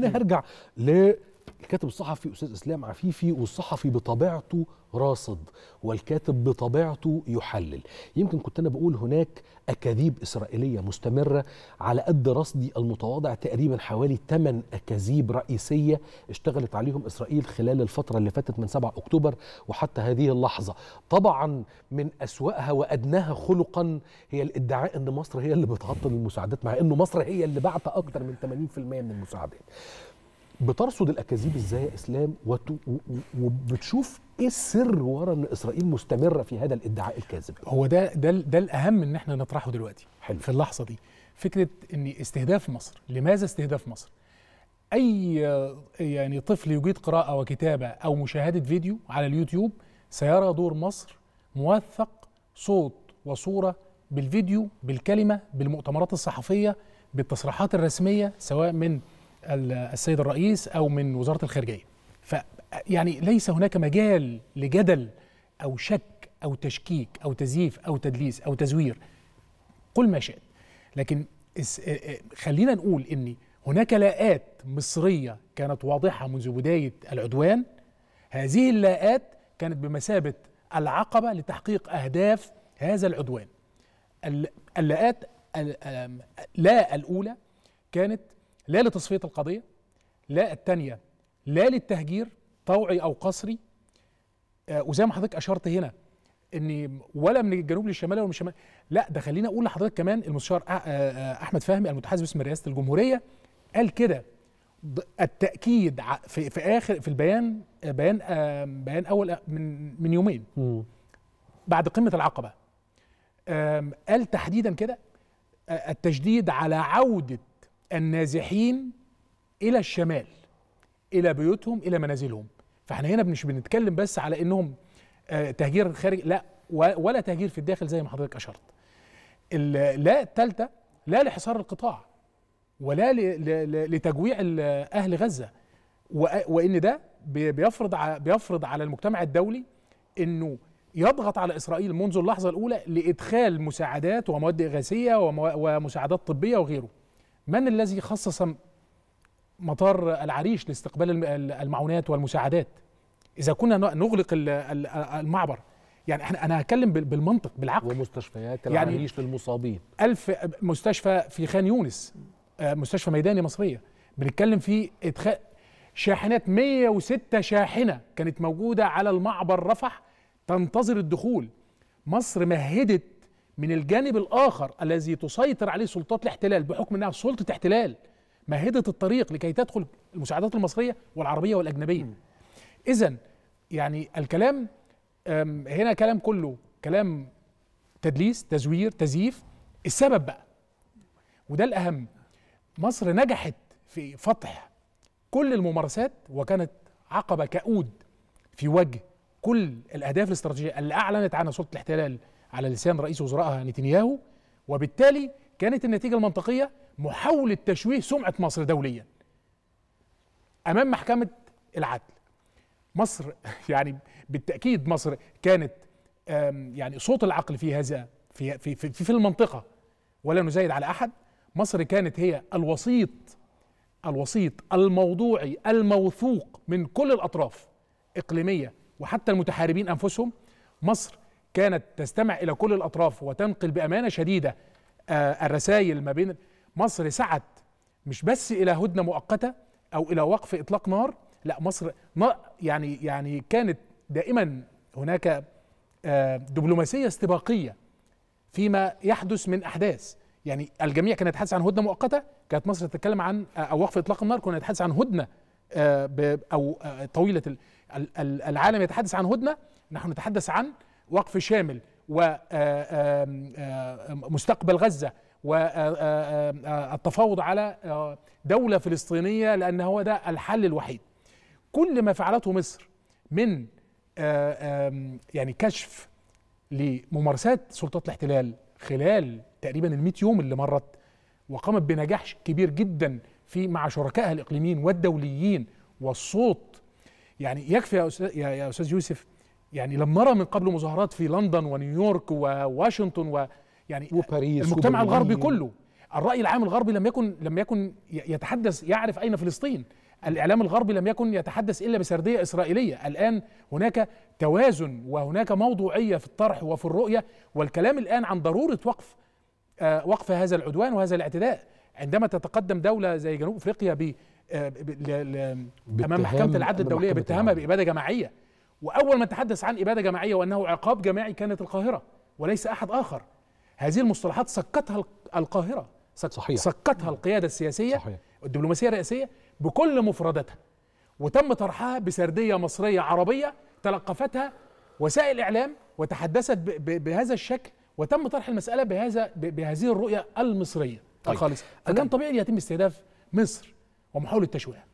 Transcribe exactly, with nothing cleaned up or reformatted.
هنا هرجع للكاتب الصحفي أستاذ إسلام عفيفي، والصحفي بطبيعته راصد والكاتب بطبيعته يحلل. يمكن كنت أنا بقول هناك أكاذيب إسرائيلية مستمرة على قد رصدي المتواضع، تقريبا حوالي ثمانية أكاذيب رئيسية اشتغلت عليهم إسرائيل خلال الفترة اللي فاتت من سبعة أكتوبر وحتى هذه اللحظة. طبعا من أسوأها وأدناها خلقا هي الادعاء أن مصر هي اللي بتعطل المساعدات، مع أنه مصر هي اللي بعت أكثر من ثمانين بالمئة من المساعدات. بترصد الأكاذيب إزاي يا إسلام، وبتشوف ايه السر ورا ان اسرائيل مستمره في هذا الادعاء الكاذب؟ هو ده ده ده الاهم ان احنا نطرحه دلوقتي. حلو. في اللحظه دي فكره ان استهداف مصر، لماذا استهداف مصر؟ اي يعني طفل يجيد قراءه وكتابه او مشاهده فيديو على اليوتيوب سيرى دور مصر موثق صوت وصوره، بالفيديو بالكلمه بالمؤتمرات الصحفيه بالتصريحات الرسميه سواء من السيد الرئيس او من وزاره الخارجيه. ف يعني ليس هناك مجال لجدل أو شك أو تشكيك أو تزييف أو تدليس أو تزوير، قل ما شئت. لكن خلينا نقول إن هناك لاءات مصرية كانت واضحة منذ بداية العدوان. هذه اللاءات كانت بمثابة العقبة لتحقيق أهداف هذا العدوان. اللاءات لا الأولى كانت لا لتصفية القضية، لا الثانية لا للتهجير طوعي أو قسري، آه وزي ما حضرتك أشرت هنا إن ولا من الجنوب للشمال ولا من الشمال، لا ده خلينا أقول لحضرتك كمان المستشار آه آه أحمد فهمي المتحدث باسم رئاسة الجمهورية قال كده. التأكيد في, في آخر في البيان آه بيان آه بيان أول من من يومين م. بعد قمة العقبة، آه قال تحديدا كده آه التشديد على عودة النازحين إلى الشمال، إلى بيوتهم، إلى منازلهم. فاحنا هنا مش بنتكلم بس على إنهم تهجير خارجي، لا، ولا تهجير في الداخل زي ما حضرتك أشرت. لا الثالثة لا لحصار القطاع ولا لتجويع أهل غزة، وإن ده بيفرض بيفرض على المجتمع الدولي إنه يضغط على إسرائيل منذ اللحظة الأولى لإدخال مساعدات ومواد إغاثية ومساعدات طبية وغيره. من الذي خصص مطار العريش لاستقبال المعونات والمساعدات إذا كنا نغلق المعبر؟ يعني احنا أنا هتكلم بالمنطق بالعقل. ومستشفيات العريش يعني للمصابين، ألف مستشفى في خان يونس، مستشفى ميداني مصرية، بنتكلم في إدخال شاحنات، مئة وستة شاحنة كانت موجودة على المعبر رفح تنتظر الدخول. مصر مهدت من الجانب الآخر الذي تسيطر عليه سلطات الاحتلال بحكم أنها سلطة احتلال، مهدت الطريق لكي تدخل المساعدات المصرية والعربية والأجنبية. إذن يعني الكلام هنا كلام كله كلام تدليس تزوير تزييف. السبب بقى وده الأهم، مصر نجحت في فتح كل الممارسات وكانت عقبة كؤود في وجه كل الأهداف الاستراتيجية اللي أعلنت عنها سلطة الاحتلال على لسان رئيس وزرائها نتنياهو، وبالتالي كانت النتيجة المنطقية محاولة تشويه سمعة مصر دوليا أمام محكمة العدل. مصر يعني بالتأكيد مصر كانت يعني صوت العقل في هذا في في في, في المنطقة، ولا نزايد على أحد. مصر كانت هي الوسيط الوسيط الموضوعي الموثوق من كل الأطراف إقليمية وحتى المتحاربين أنفسهم. مصر كانت تستمع إلى كل الأطراف وتنقل بأمانة شديدة الرسائل ما بين. مصر سعت مش بس إلى هدنة مؤقتة أو إلى وقف إطلاق نار، لا مصر يعني يعني كانت دائما هناك دبلوماسية استباقية فيما يحدث من أحداث. يعني الجميع كان يتحدث عن هدنة مؤقتة، كانت مصر تتكلم عن أو وقف إطلاق النار، كنا نتحدث عن هدنة أو طويلة العالم يتحدث عن هدنة، نحن نتحدث عن وقف شامل ومستقبل غزة والتفاوض على دولة فلسطينية لأن هو ده الحل الوحيد. كل ما فعلته مصر من يعني كشف لممارسات سلطات الاحتلال خلال تقريبا المئة يوم اللي مرت، وقامت بنجاح كبير جدا في مع شركائها الإقليميين والدوليين والصوت. يعني يكفي يا أستاذ يوسف يعني لما نرى من قبل مظاهرات في لندن ونيويورك وواشنطن و يعني وباريس، المجتمع الغربي كله الرأي العام الغربي لم يكن لم يكن يتحدث يعرف أين فلسطين. الإعلام الغربي لم يكن يتحدث إلا بسردية إسرائيلية. الآن هناك توازن وهناك موضوعية في الطرح وفي الرؤية، والكلام الآن عن ضرورة وقف آه وقف هذا العدوان وهذا الاعتداء. عندما تتقدم دولة زي جنوب أفريقيا ب أمام محكمة العدل الدولية باتهامها بإبادة جماعية، وأول من تحدث عن إبادة جماعية وأنه عقاب جماعي كانت القاهرة وليس أحد آخر. هذه المصطلحات سقطها القاهرة، سقطها القيادة السياسية صحيح. الدبلوماسية الرئاسية بكل مفرداتها، وتم طرحها بسردية مصرية عربية تلقفتها وسائل الإعلام وتحدثت بهذا الشكل، وتم طرح المسألة بهذا بهذه الرؤية المصرية الخالصة. فكان طبيعي يتم استهداف مصر ومحاولة تشويهها.